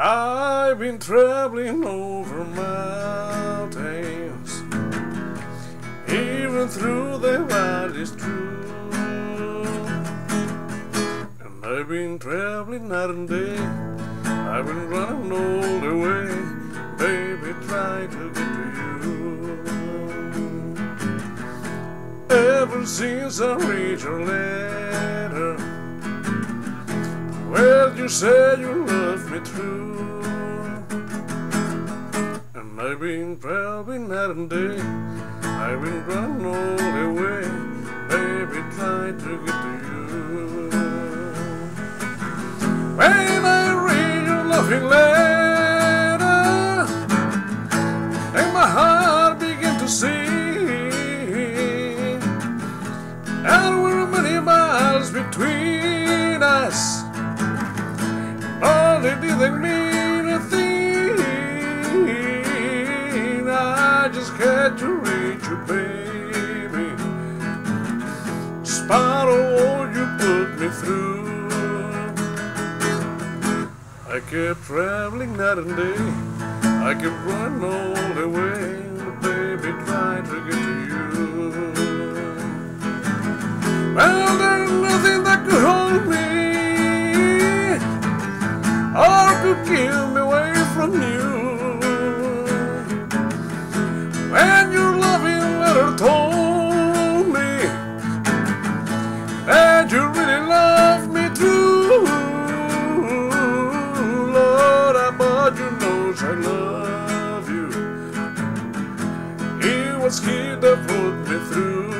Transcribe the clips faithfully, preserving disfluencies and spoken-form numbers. I've been traveling over mountains, even through the valleys too. And I've been traveling night and day, I've been running all the way, baby, trying to get to you. Ever since I read your letter, well, you said you loved me true. And I've been traveling night and day, I've been running all the way, baby, trying to get to you. When I read your loving letter, and my heart began to sing, and there were many miles between us, all it didn't mean a thing. I just had to reach you, baby, despite all you put me through. I kept traveling night and day, I kept running all the way, baby, trying to get to you. Well, there's nothing that could hold me, or could keep me away from you. When your loving letter told me that you really loved me true, Lord, I bought you knows I love you. It was he that put me through.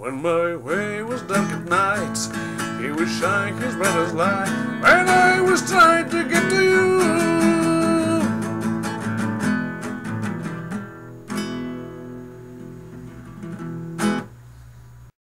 When my way was dark at night, he would shine his brightest light, and I was trying.